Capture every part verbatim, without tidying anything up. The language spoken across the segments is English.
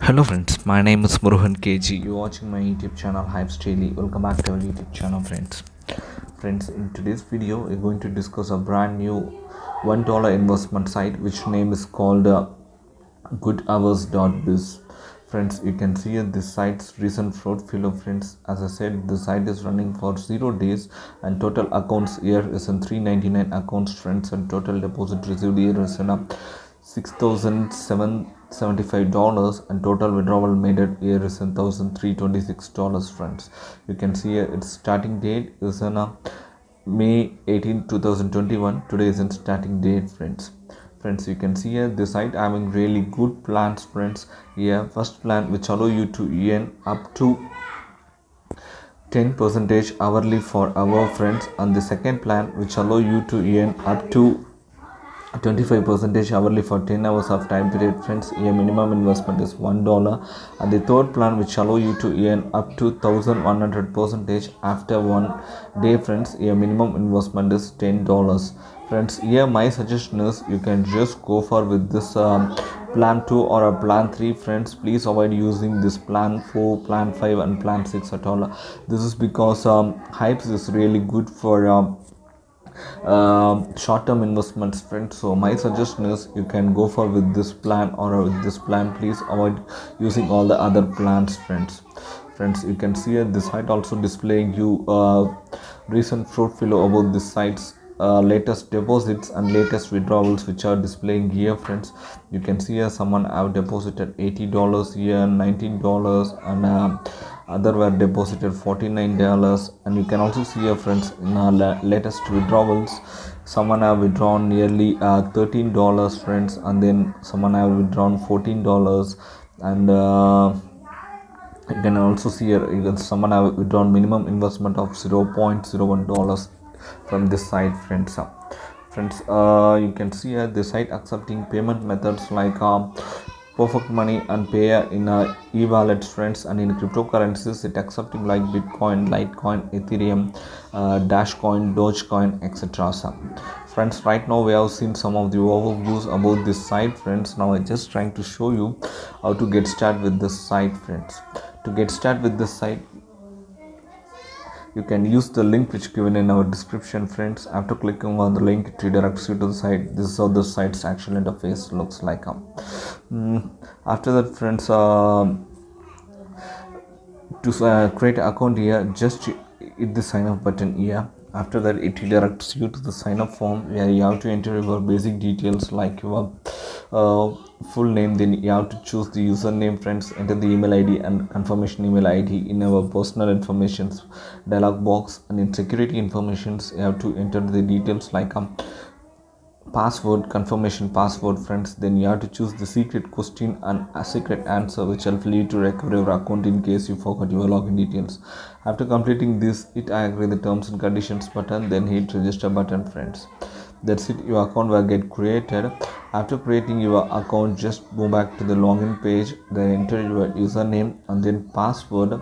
Hello friends, my name is Muruhan K G. You're watching my YouTube channel Hypes Daily. Welcome back to our YouTube channel, friends. Friends, in today's video, we're going to discuss a brand new one dollar investment site, which name is called uh, good hours dot biz. Friends, you can see this site's recent fraud failure. Friends, as I said, the site is running for zero days, and total accounts here is in three ninety-nine accounts, friends, and total deposit received here is in up six thousand seven hundred seventy-five dollars, and total withdrawal made at here is one thousand three hundred twenty-six dollars, friends. You can see its starting date is on a May eighteenth two thousand twenty-one. Today is its starting date, friends. Friends, you can see here this site having really good plans, friends. Here, first plan which allow you to earn up to ten percent hourly for hour, friends, and the second plan which allow you to earn up to twenty-five percent hourly for ten hours of time period, friends. Your minimum investment is one dollar, and the third plan which allow you to earn up to eleven hundred percent after one day, friends. Your minimum investment is ten dollars, friends. Here my suggestion is you can just go for with this um, plan two or a plan three, friends. Please avoid using this plan four, plan five and plan six at all. This is because um, hypes is really good for um, Uh, short-term investments, friends. So my suggestion is you can go for with this plan or with this plan. Please avoid using all the other plans, friends. Friends, you can see at this site also displaying you uh, recent fraud failure about this site's uh, latest deposits and latest withdrawals, which are displaying here, friends. You can see here someone have deposited eighty dollars here, nineteen dollars, and uh, other were deposited forty-nine dollars. And you can also see your friends in our la latest withdrawals, someone have withdrawn nearly uh, thirteen dollars, friends, and then someone have withdrawn fourteen dollars, and uh, you can also see here you can, someone have withdrawn minimum investment of zero point zero one dollars from this site, friends. Uh, friends, uh, you can see here the site accepting payment methods like uh, Perfect Money and Payeer in uh, e-wallet, friends, and in cryptocurrencies it accepting like Bitcoin, Litecoin, Ethereum, uh, Dashcoin, Dogecoin, et cetera. Friends, right now we have seen some of the overviews about this site, friends. Now I'm just trying to show you how to get started with this site, friends. To get started with this site, you can use the link which given in our description, friends. After clicking on the link, it redirects you to the site. This is how the site's actual interface looks like. Um, after that, friends, uh, to uh, create an account here, just hit the sign up button here. After that, it redirects you to the sign up form where you have to enter your basic details like your uh, full name. Then you have to choose the username, friends. Enter the email I D and confirmation email I D in our personal information dialog box, and in security information you have to enter the details like a password, confirmation password, friends. Then you have to choose the secret question and a secret answer which will help you to recover your account in case you forgot your login details. After completing this, it I agree the terms and conditions button, then hit register button, friends. That's it, your account will get created. After creating your account, just go back to the login page, then enter your username and then password,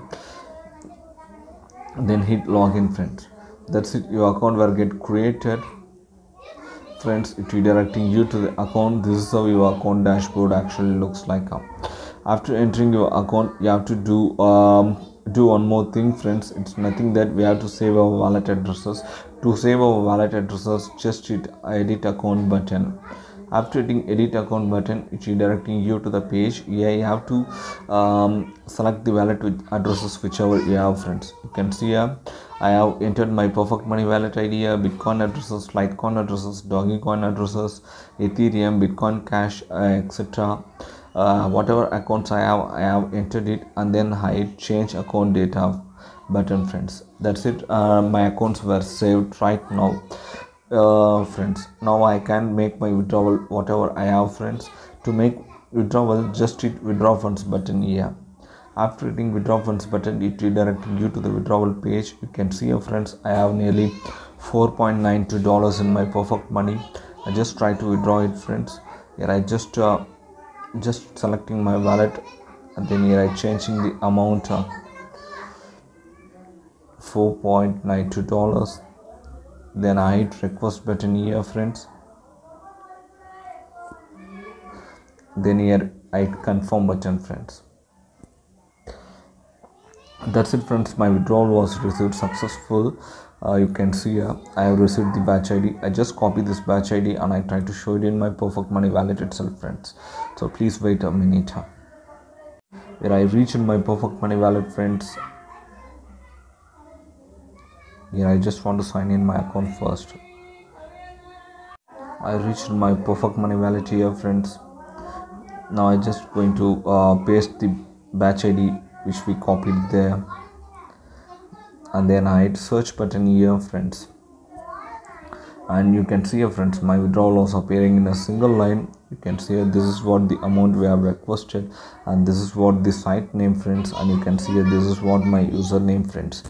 then hit login, friends. That's it, your account will get created, friends. It redirecting you to the account. This is how your account dashboard actually looks like. After entering your account, you have to do um do one more thing, friends. It's nothing that we have to save our wallet addresses. To save our wallet addresses, just hit edit account button. After hitting edit account button, it's redirecting you to the page. Here you have to um, select the wallet with addresses whichever you have, friends. You can see here I have entered my Perfect Money wallet I D, Bitcoin addresses, Litecoin addresses, Dogecoin addresses, Ethereum, Bitcoin Cash, uh, et cetera. Uh, whatever accounts I have, I have entered it, and then I change account data button, friends. That's it. Uh, my accounts were saved right now, uh, friends. Now I can make my withdrawal whatever I have, friends. To make withdrawal, just hit withdraw funds button here. After hitting withdraw funds button, it redirecting you to the withdrawal page. You can see your friends, I have nearly four point nine two dollars in my Perfect Money. I just try to withdraw it, friends. Here I just uh, just selecting my wallet, and then here I changing the amount uh, four point nine two dollars, then I hit request button here, friends. Then here I hit confirm button, friends. That's it, friends. My withdrawal was received successful. Uh, you can see here I have received the batch I D. I just copy this batch I D and I try to show it in my Perfect Money wallet itself, friends. So please wait a minute. Where I reach in my Perfect Money wallet, friends. Here I just want to sign in my account first. I reached my Perfect Money wallet here, friends. Now I just going to uh, paste the batch I D which we copied there, and then I hit search button here, friends. And you can see here, friends, my withdrawal was appearing in a single line. You can see here, this is what the amount we have requested, and this is what the site name, friends. And you can see here, this is what my username, friends.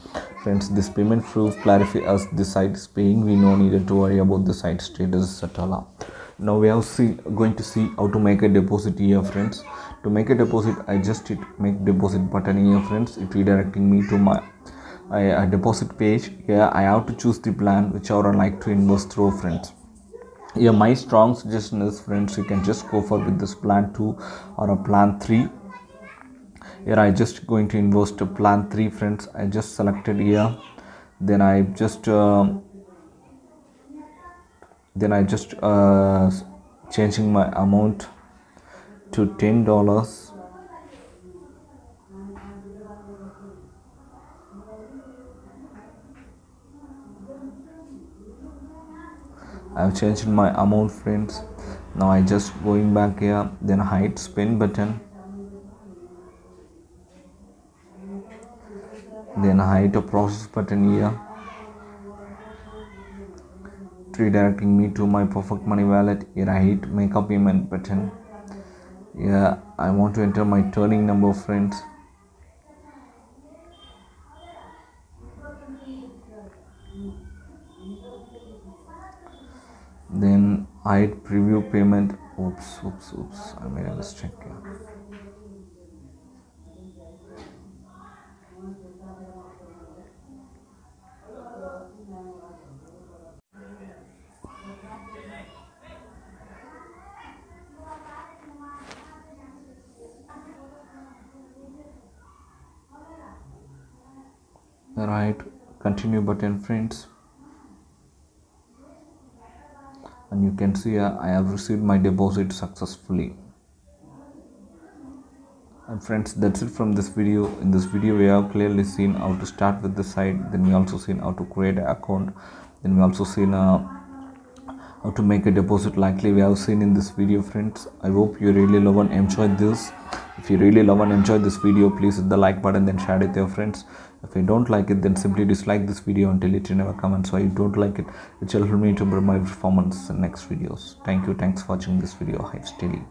Friends, this payment proof clarify us the site is paying. We no needed to worry about the site status at all. Now we are going to see how to make a deposit here, friends. To make a deposit, I just hit make deposit button here, friends. It redirecting me to my I, I deposit page. Here I have to choose the plan whichever I like to invest through, friends. Here my strong suggestion is, friends, you can just go for with this plan two or a plan three. Here I just going to invest to plan three, friends. I just selected here, then I just uh, then I just uh, changing my amount to ten dollars. I have changed my amount, friends. Now I just going back here, then hide spin button, then hide a process button here, redirecting me to my Perfect Money wallet. Here I hit make a payment button. Yeah, I want to enter my turning number, friends. Then I hit preview payment. Oops, oops, oops. I made a mistake here. Right, continue button, friends. And you can see uh, I have received my deposit successfully. And friends, that's it from this video. In this video, we have clearly seen how to start with the site. Then we also seen how to create an account. Then we also seen uh, how to make a deposit likely we have seen in this video, friends. I hope you really love and enjoy this. If you really love and enjoy this video, please hit the like button, then share it with your friends. If you don't like it, then simply dislike this video and delete it in your comments. So if you don't like it, it will help me to improve my performance in next videos. Thank you. Thanks for watching this video. Hypes daily.